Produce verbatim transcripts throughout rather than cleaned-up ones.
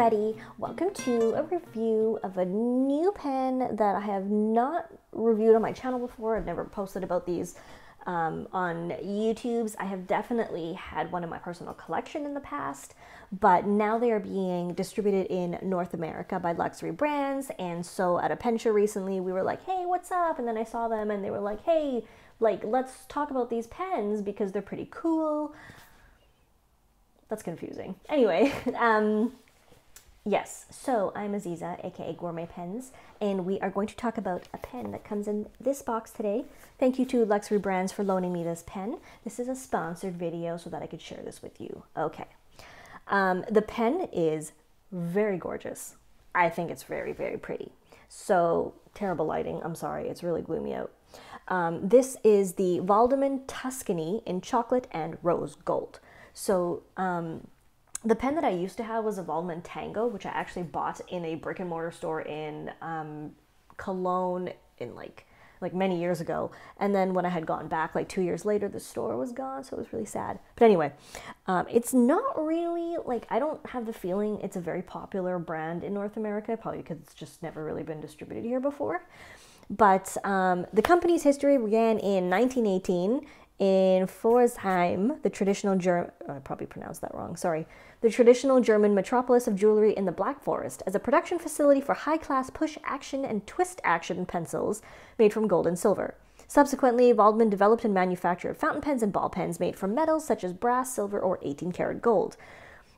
everybody, welcome to a review of a new pen that I have not reviewed on my channel before. I've never posted about these um, on YouTube's. I have definitely had one in my personal collection in the past, but now they are being distributed in North America by Luxury Brands. And so at a pen show recently, we were like, hey, what's up? And then I saw them and they were like, hey, like, let's talk about these pens because they're pretty cool. That's confusing. Anyway, um, yes, so I'm Aziza, aka Gourmet Pens, and we are going to talk about a pen that comes in this box today. Thank you to Luxury Brands for loaning me this pen. This is a sponsored video so that I could share this with you. Okay. Um, the pen is very gorgeous. I think it's very, very pretty. So, terrible lighting. I'm sorry. It's really gloomy out. Um, this is the Waldmann Tuscany in chocolate and rose gold. So, um... the pen that I used to have was a Waldmann Tango, which I actually bought in a brick and mortar store in um, Cologne in like like many years ago. And then when I had gone back like two years later, the store was gone. So it was really sad. But anyway, um, it's not really like, I don't have the feeling it's a very popular brand in North America, probably because it's just never really been distributed here before. But um, the company's history began in nineteen eighteen. In Pforzheim, the traditional German, oh, I probably pronounced that wrong, sorry, the traditional German metropolis of jewelry in the Black Forest, as a production facility for high-class push-action and twist-action pencils made from gold and silver. Subsequently, Waldmann developed and manufactured fountain pens and ball pens made from metals such as brass, silver, or eighteen karat gold.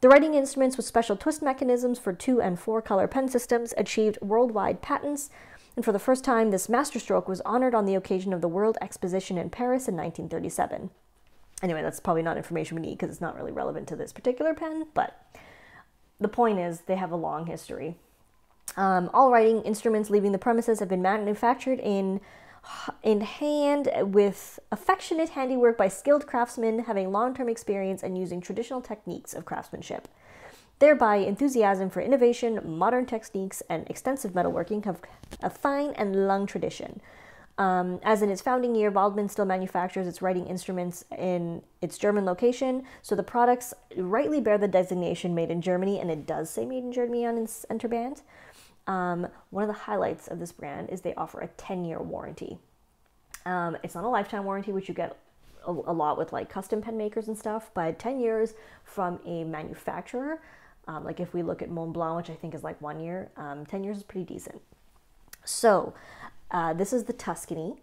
The writing instruments with special twist mechanisms for two- and four-color pen systems achieved worldwide patents, and for the first time, this masterstroke was honored on the occasion of the World Exposition in Paris in nineteen thirty-seven. Anyway, that's probably not information we need because it's not really relevant to this particular pen, but the point is they have a long history. Um, all writing instruments leaving the premises have been manufactured in, in hand with affectionate handiwork by skilled craftsmen having long-term experience and using traditional techniques of craftsmanship. Thereby, enthusiasm for innovation, modern techniques, and extensive metalworking have a fine and long tradition. Um, as in its founding year, Waldmann still manufactures its writing instruments in its German location, so the products rightly bear the designation made in Germany, and it does say made in Germany on its enterband. Um, one of the highlights of this brand is they offer a ten year warranty. Um, it's not a lifetime warranty, which you get a, a lot with like custom pen makers and stuff, but ten years from a manufacturer. Um, like if we look at Montblanc, which I think is like one year, um, ten years is pretty decent. So uh, this is the Tuscany.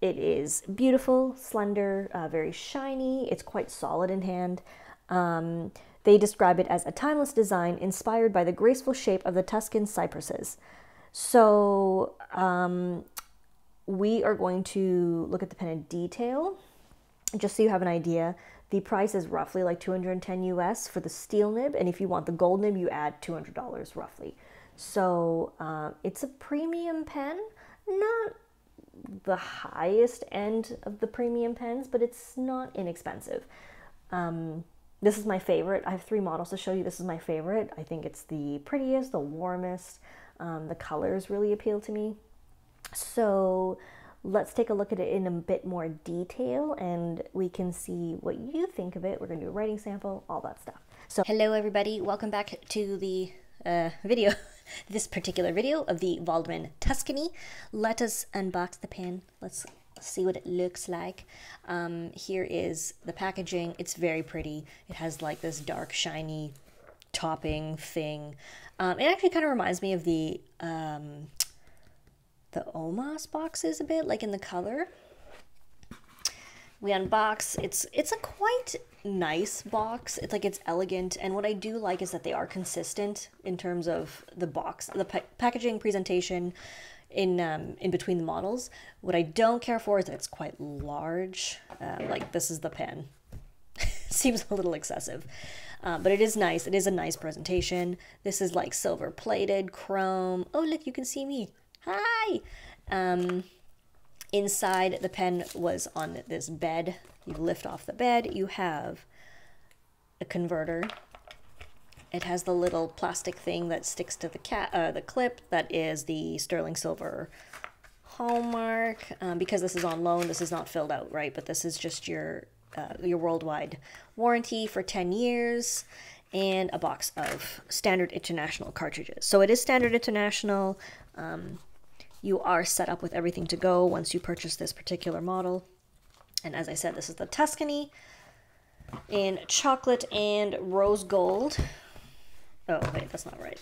It is beautiful, slender, uh, very shiny. It's quite solid in hand. Um, they describe it as a timeless design inspired by the graceful shape of the Tuscan cypresses. So um, we are going to look at the pen in detail. Just so you have an idea, the price is roughly like two hundred ten U S for the steel nib, and if you want the gold nib, you add two hundred dollars roughly. So uh, it's a premium pen, not the highest end of the premium pens, but it's not inexpensive. Um, this is my favorite. I have three models to show you. This is my favorite. I think it's the prettiest, the warmest. Um, the colors really appeal to me. So let's take a look at it in a bit more detail and we can see what you think of it. We're going to do a writing sample, all that stuff. So hello everybody, welcome back to the uh, video, this particular video of the Waldmann Tuscany. Let us unbox the pen. Let's see what it looks like. Um, here is the packaging. It's very pretty. It has like this dark, shiny topping thing. Um, it actually kind of reminds me of the um, the Omas boxes a bit, like in the color. We unbox, it's it's a quite nice box. It's like, it's elegant, and what I do like is that they are consistent in terms of the box, the pa packaging presentation in um, in between the models. What I don't care for is that it's quite large. Uh, like this is the pen. Seems a little excessive, uh, but it is nice. It is a nice presentation. This is like silver plated, chrome. Oh look, you can see me. Hi! Um, inside, the pen was on this bed. You lift off the bed, you have a converter. It has the little plastic thing that sticks to the cat, uh, the clip, that is the sterling silver hallmark. Um, because this is on loan, this is not filled out, right? But this is just your, uh, your worldwide warranty for ten years. and a box of standard international cartridges. So it is standard international. Um, you are set up with everything to go once you purchase this particular model. And as I said, this is the Tuscany in chocolate and rose gold. Oh, wait, that's not right.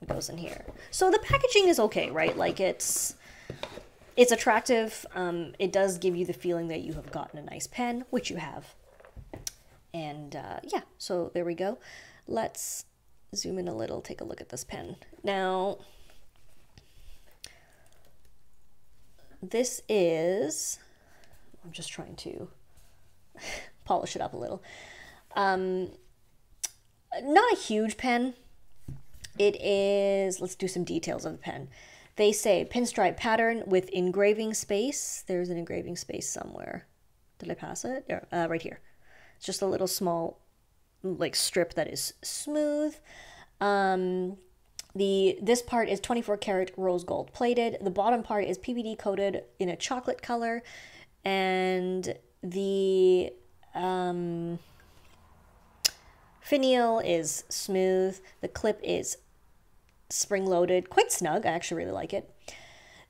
It goes in here. So the packaging is okay, right? Like it's... It's attractive. Um, it does give you the feeling that you have gotten a nice pen, which you have. And uh, yeah, so there we go. Let's zoom in a little, take a look at this pen. Now, this is, I'm just trying to polish it up a little. Um, not a huge pen. It is, let's do some details of the pen. They say pinstripe pattern with engraving space. There's an engraving space somewhere. Did I pass it? Yeah, uh, right here. It's just a little small like strip that is smooth. Um, the This part is twenty-four karat rose gold plated. The bottom part is P B D coated in a chocolate color. And the um, finial is smooth. The clip is spring-loaded, quite snug. I actually really like it.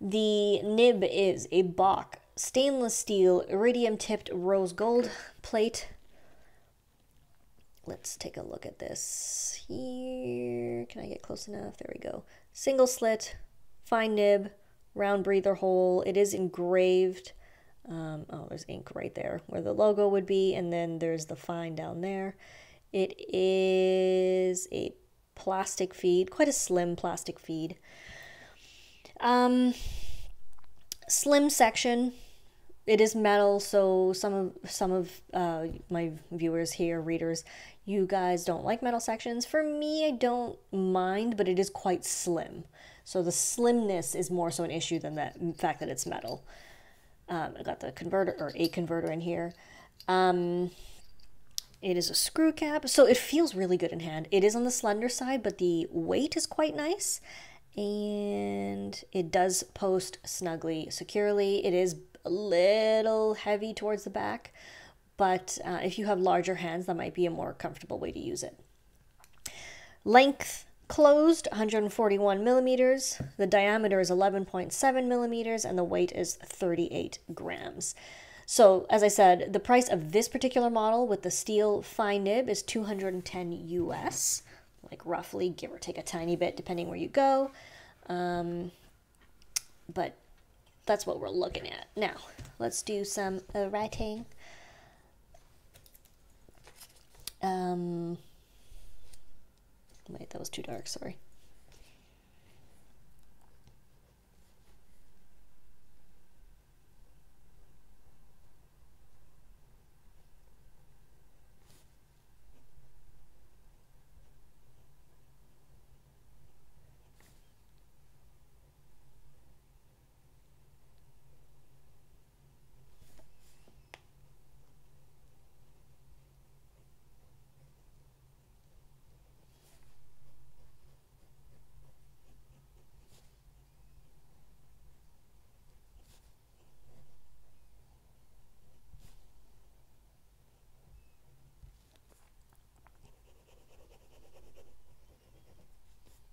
The nib is a Bock stainless steel iridium-tipped rose gold plate. Let's take a look at this here. Can I get close enough? There we go. Single slit, fine nib, round breather hole. It is engraved. Um, oh, there's ink right there where the logo would be, and then there's the fine down there. It is a plastic feed, quite a slim plastic feed. Um, slim section. It is metal, so some of some of uh, my viewers here, readers, you guys don't like metal sections. For me, I don't mind, but it is quite slim. So the slimness is more so an issue than that fact that it's metal. Um, I got the converter or a converter in here. Um, It is a screw cap, so it feels really good in hand. It is on the slender side, but the weight is quite nice. And it does post snugly, securely. It is a little heavy towards the back, but uh, if you have larger hands, that might be a more comfortable way to use it. Length closed, one hundred forty-one millimeters. The diameter is eleven point seven millimeters, and the weight is thirty-eight grams. So, as I said, the price of this particular model with the steel fine nib is two hundred ten U S, like roughly, give or take a tiny bit, depending where you go. Um, but that's what we're looking at. Now, let's do some uh, writing. Um, wait, that was too dark, sorry.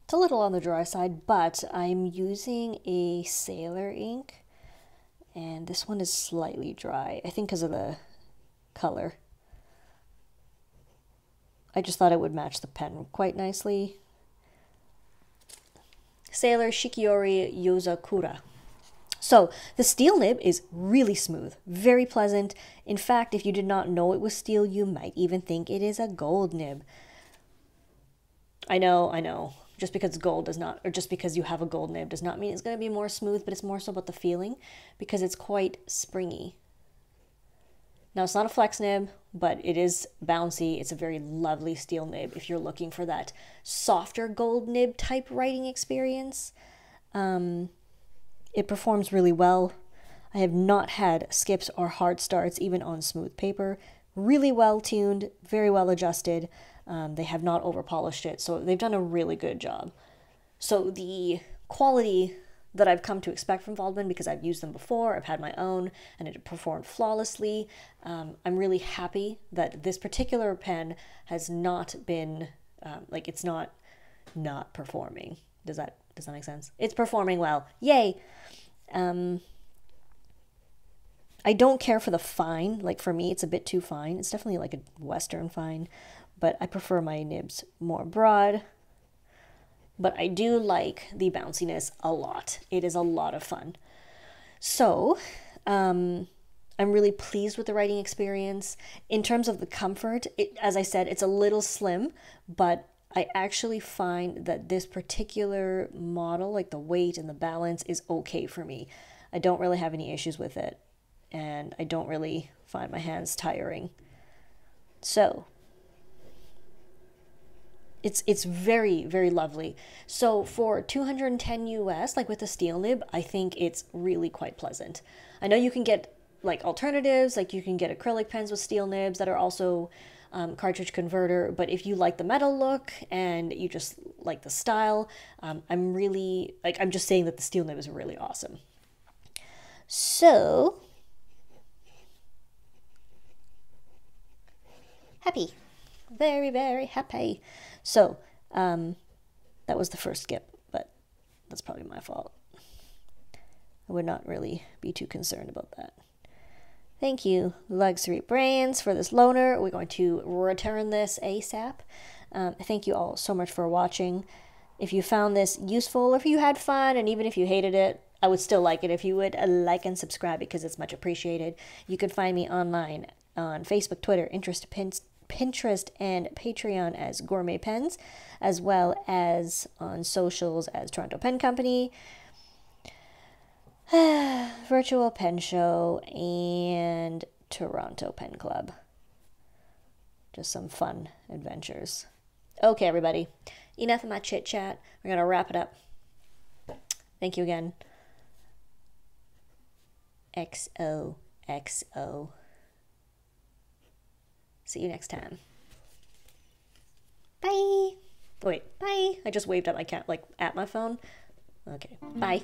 It's a little on the dry side, but I'm using a Sailor ink, and this one is slightly dry, I think because of the color. I just thought it would match the pen quite nicely. Sailor Shikiori Yuzakura. So the steel nib is really smooth, very pleasant. In fact, if you did not know it was steel, you might even think it is a gold nib. I know, I know. Just because gold does not, or just because you have a gold nib does not mean it's going to be more smooth, but it's more so about the feeling because it's quite springy. Now, it's not a flex nib, but it is bouncy. It's a very lovely steel nib if you're looking for that softer gold nib type writing experience. Um, it performs really well. I have not had skips or hard starts, even on smooth paper. Really well tuned, very well adjusted. Um, they have not over polished it, so they've done a really good job. So the quality, that I've come to expect from Waldmann because I've used them before, I've had my own, and it performed flawlessly. Um, I'm really happy that this particular pen has not been, um, like it's not not performing. Does that, does that make sense? It's performing well, yay! Um, I don't care for the fine, like for me it's a bit too fine. It's definitely like a Western fine, but I prefer my nibs more broad. But I do like the bounciness a lot. It is a lot of fun. So um, I'm really pleased with the writing experience. In terms of the comfort, it, as I said, it's a little slim, but I actually find that this particular model, like the weight and the balance, is okay for me. I don't really have any issues with it, and I don't really find my hands tiring. So It's, it's very, very lovely. So for two hundred ten U S, like with a steel nib, I think it's really quite pleasant. I know you can get like alternatives, like you can get acrylic pens with steel nibs that are also um, cartridge converter, but if you like the metal look and you just like the style, um, I'm really, like I'm just saying that the steel nib is really awesome. So, happy. Very, very happy. So, um, that was the first skip, but that's probably my fault. I would not really be too concerned about that. Thank you, Luxury Brands, for this loaner. We're going to return this ASAP. Um, thank you all so much for watching. If you found this useful, if you had fun, and even if you hated it, I would still like it if you would like and subscribe because it's much appreciated. You can find me online on Facebook, Twitter, Interest, Pinterest, Pinterest and Patreon as Gourmet Pens, as well as on socials as Toronto Pen Company, Virtual Pen Show, and Toronto Pen Club. Just some fun adventures. Okay, everybody, enough of my chit chat. We're gonna wrap it up. Thank you again. X O X O. See you next time. Bye. Oh, wait, bye. I just waved at my cat, like at my phone. Okay, bye.